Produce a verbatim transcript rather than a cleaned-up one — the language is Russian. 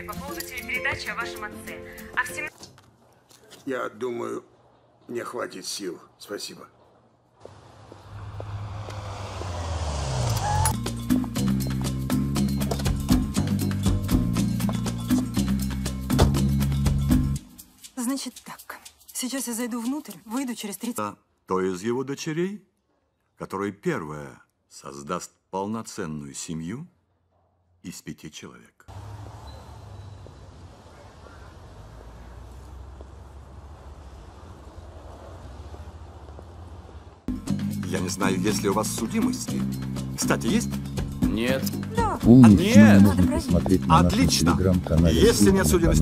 программе по поводу телепередачи о вашем отце. А в семнадцать... Я думаю, мне хватит сил. Спасибо. Значит так, сейчас я зайду внутрь, выйду через тридцать... Кто из его дочерей, который первая создаст полноценную семью из пяти человек. Я не знаю, есть ли у вас судимости. Кстати, есть? Нет. Да. Полностью нет. Можно посмотреть на нашем телеграм-канале. Если нет судимости.